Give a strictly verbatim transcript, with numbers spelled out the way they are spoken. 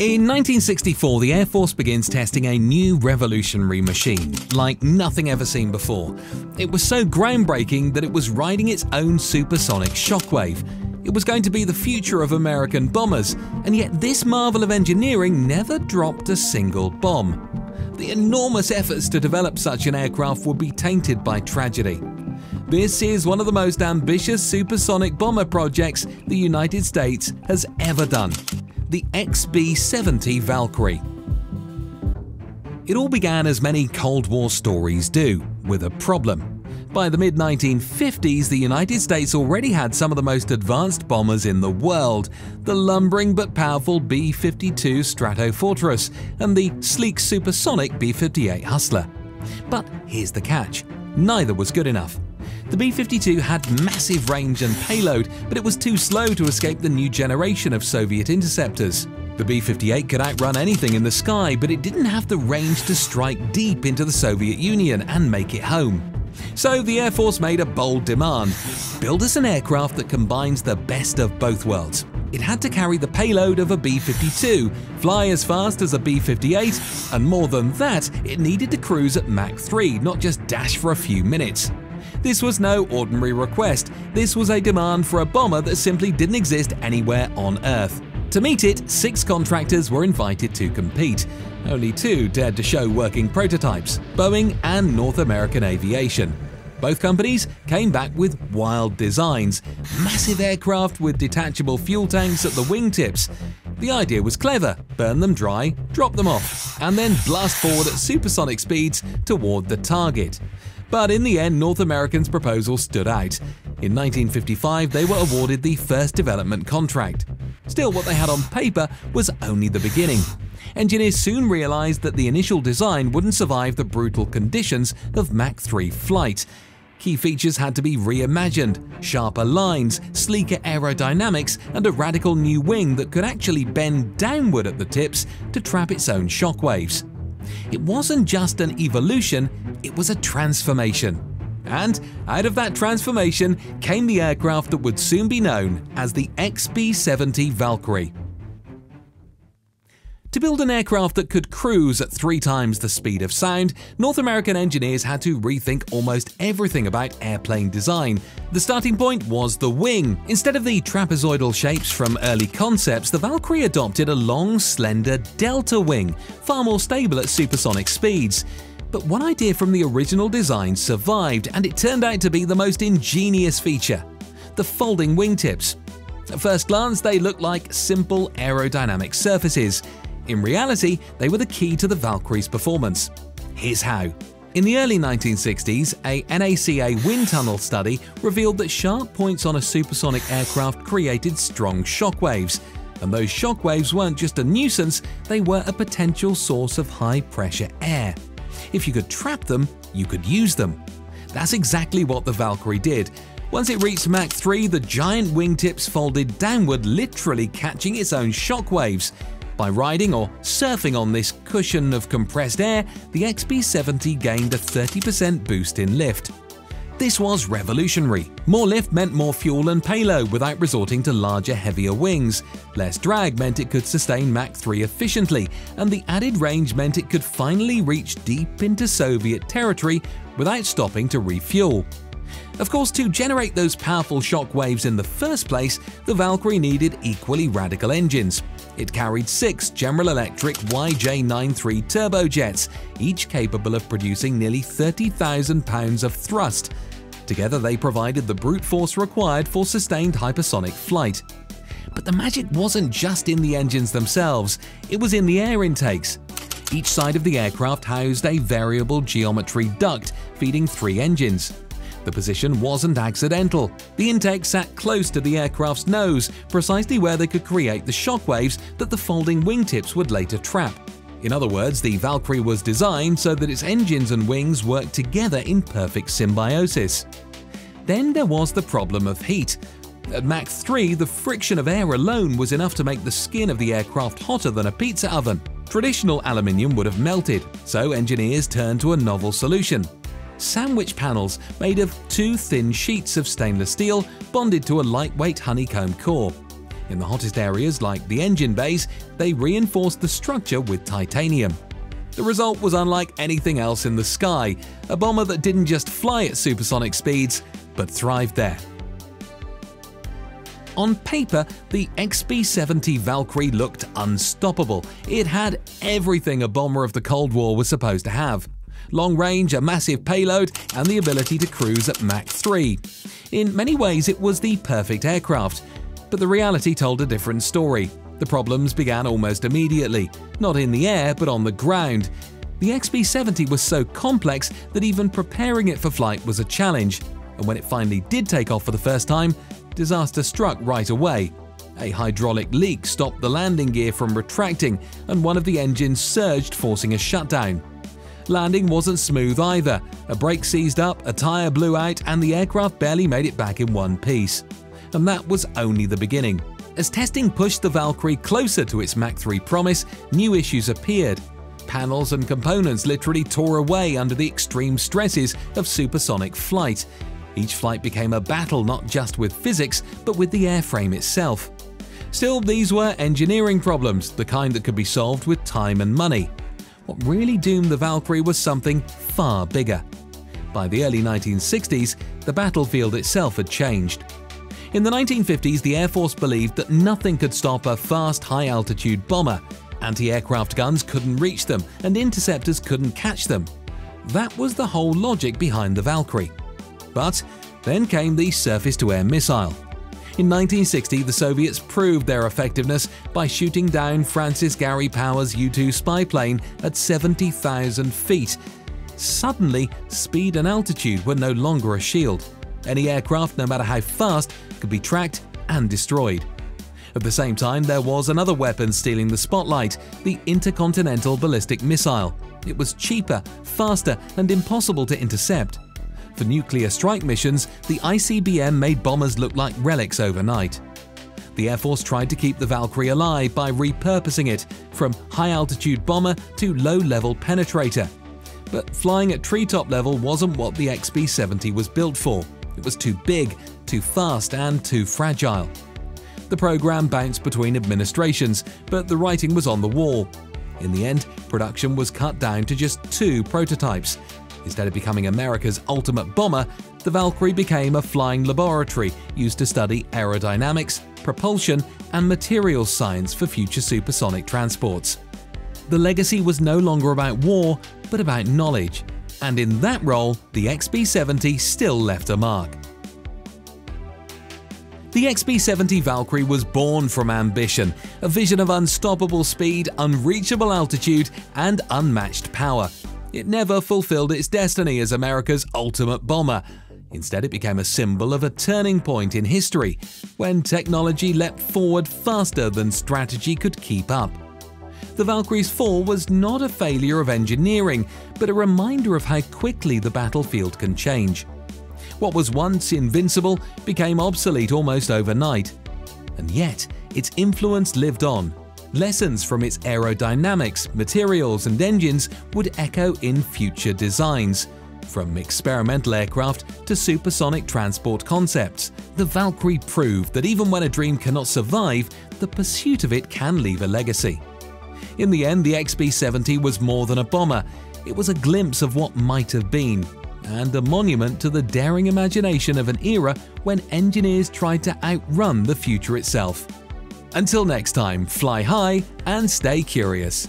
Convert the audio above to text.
In nineteen sixty-four, the Air Force begins testing a new revolutionary machine, like nothing ever seen before. It was so groundbreaking that it was riding its own supersonic shockwave. It was going to be the future of American bombers, and yet this marvel of engineering never dropped a single bomb. The enormous efforts to develop such an aircraft would be tainted by tragedy. This is one of the most ambitious supersonic bomber projects the United States has ever done. The X B seventy Valkyrie. It all began as many Cold War stories do, with a problem. By the mid nineteen fifties, the United States already had some of the most advanced bombers in the world, the lumbering but powerful B fifty-two Stratofortress and the sleek supersonic B fifty-eight Hustler. But here's the catch, neither was good enough. The B fifty-two had massive range and payload, but it was too slow to escape the new generation of Soviet interceptors. The B fifty-eight could outrun anything in the sky, but it didn't have the range to strike deep into the Soviet Union and make it home. So the Air Force made a bold demand: build us an aircraft that combines the best of both worlds. It had to carry the payload of a B fifty-two, fly as fast as a B fifty-eight, and more than that, it needed to cruise at Mach three, not just dash for a few minutes. This was no ordinary request. This was a demand for a bomber that simply didn't exist anywhere on Earth. To meet it, six contractors were invited to compete. Only two dared to show working prototypes: Boeing and North American Aviation. Both companies came back with wild designs: massive aircraft with detachable fuel tanks at the wingtips. The idea was clever: burn them dry, drop them off, and then blast forward at supersonic speeds toward the target. But in the end, North American's proposal stood out. In nineteen fifty-five, they were awarded the first development contract. Still, what they had on paper was only the beginning. Engineers soon realized that the initial design wouldn't survive the brutal conditions of Mach three flight. Key features had to be reimagined: sharper lines, sleeker aerodynamics, and a radical new wing that could actually bend downward at the tips to trap its own shockwaves. It wasn't just an evolution, it was a transformation. And out of that transformation came the aircraft that would soon be known as the X B seventy Valkyrie. To build an aircraft that could cruise at three times the speed of sound, North American engineers had to rethink almost everything about airplane design. The starting point was the wing. Instead of the trapezoidal shapes from early concepts, the Valkyrie adopted a long, slender delta wing, far more stable at supersonic speeds. But one idea from the original design survived, and it turned out to be the most ingenious feature: the folding wingtips. At first glance, they looked like simple aerodynamic surfaces. In reality, they were the key to the Valkyrie's performance. Here's how. In the early nineteen sixties, a N A C A wind tunnel study revealed that sharp points on a supersonic aircraft created strong shockwaves. And those shockwaves weren't just a nuisance, they were a potential source of high-pressure air. If you could trap them, you could use them. That's exactly what the Valkyrie did. Once it reached Mach three, the giant wingtips folded downward, literally catching its own shockwaves. By riding or surfing on this cushion of compressed air, the X B seventy gained a thirty percent boost in lift. This was revolutionary. More lift meant more fuel and payload without resorting to larger, heavier wings. Less drag meant it could sustain Mach three efficiently, and the added range meant it could finally reach deep into Soviet territory without stopping to refuel. Of course, to generate those powerful shock waves in the first place, the Valkyrie needed equally radical engines. It carried six General Electric Y J ninety-three turbojets, each capable of producing nearly thirty thousand pounds of thrust. Together, they provided the brute force required for sustained hypersonic flight. But the magic wasn't just in the engines themselves, it was in the air intakes. Each side of the aircraft housed a variable geometry duct feeding three engines. The position wasn't accidental. The intake sat close to the aircraft's nose, precisely where they could create the shockwaves that the folding wingtips would later trap. In other words, the Valkyrie was designed so that its engines and wings worked together in perfect symbiosis. Then there was the problem of heat. At Mach three, the friction of air alone was enough to make the skin of the aircraft hotter than a pizza oven. Traditional aluminium would have melted, so engineers turned to a novel solution: sandwich panels made of two thin sheets of stainless steel bonded to a lightweight honeycomb core. In the hottest areas, like the engine bays, they reinforced the structure with titanium. The result was unlike anything else in the sky, a bomber that didn't just fly at supersonic speeds, but thrived there. On paper, the X B seventy Valkyrie looked unstoppable. It had everything a bomber of the Cold War was supposed to have. Long range, a massive payload, and the ability to cruise at Mach three. In many ways, it was the perfect aircraft. But the reality told a different story. The problems began almost immediately, not in the air, but on the ground. The X B seventy was so complex that even preparing it for flight was a challenge. And when it finally did take off for the first time, disaster struck right away. A hydraulic leak stopped the landing gear from retracting, and one of the engines surged, forcing a shutdown. Landing wasn't smooth either. A brake seized up, a tire blew out, and the aircraft barely made it back in one piece. And that was only the beginning. As testing pushed the Valkyrie closer to its Mach three promise, new issues appeared. Panels and components literally tore away under the extreme stresses of supersonic flight. Each flight became a battle not just with physics, but with the airframe itself. Still, these were engineering problems, the kind that could be solved with time and money. What really doomed the Valkyrie was something far bigger. By the early nineteen sixties, the battlefield itself had changed. In the nineteen fifties, the Air Force believed that nothing could stop a fast, high-altitude bomber. Anti-aircraft guns couldn't reach them, and interceptors couldn't catch them. That was the whole logic behind the Valkyrie. But then came the surface-to-air missile. In nineteen sixty, the Soviets proved their effectiveness by shooting down Francis Gary Powers' U two spy plane at seventy thousand feet. Suddenly, speed and altitude were no longer a shield. Any aircraft, no matter how fast, could be tracked and destroyed. At the same time, there was another weapon stealing the spotlight, the intercontinental ballistic missile. It was cheaper, faster, and impossible to intercept. For nuclear strike missions, the I C B M made bombers look like relics overnight. The Air Force tried to keep the Valkyrie alive by repurposing it from high-altitude bomber to low-level penetrator. But flying at treetop level wasn't what the X B seventy was built for. It was too big, too fast, and too fragile. The program bounced between administrations, but the writing was on the wall. In the end, production was cut down to just two prototypes. Instead of becoming America's ultimate bomber, the Valkyrie became a flying laboratory used to study aerodynamics, propulsion, and materials science for future supersonic transports. The legacy was no longer about war, but about knowledge. And in that role, the X B seventy still left a mark. The X B seventy Valkyrie was born from ambition, a vision of unstoppable speed, unreachable altitude, and unmatched power. It never fulfilled its destiny as America's ultimate bomber. Instead, it became a symbol of a turning point in history, when technology leapt forward faster than strategy could keep up. The Valkyrie's fall was not a failure of engineering, but a reminder of how quickly the battlefield can change. What was once invincible became obsolete almost overnight. And yet, its influence lived on. Lessons from its aerodynamics, materials, and engines would echo in future designs. From experimental aircraft to supersonic transport concepts, the Valkyrie proved that even when a dream cannot survive, the pursuit of it can leave a legacy. In the end, the X B seventy was more than a bomber. It was a glimpse of what might have been, and a monument to the daring imagination of an era when engineers tried to outrun the future itself. Until next time, fly high and stay curious.